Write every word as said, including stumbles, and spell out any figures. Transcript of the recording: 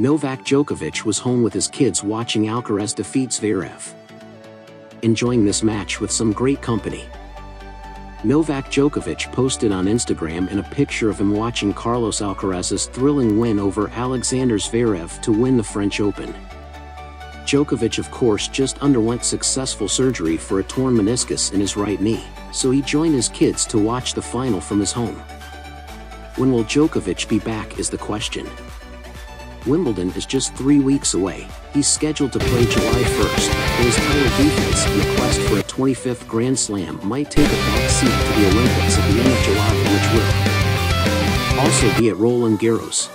Novak Djokovic was home with his kids watching Alcaraz defeat Zverev. Enjoying this match with some great company. Novak Djokovic posted on Instagram in a picture of him watching Carlos Alcaraz's thrilling win over Alexander Zverev to win the French Open. Djokovic, of course, just underwent successful surgery for a torn meniscus in his right knee, so he joined his kids to watch the final from his home. When will Djokovic be back is the question. Wimbledon is just three weeks away. He's scheduled to play July first, and his title defense and the quest for a twenty-fifth Grand Slam might take a back seat to the Olympics at the end of July, which will also be at Roland Garros.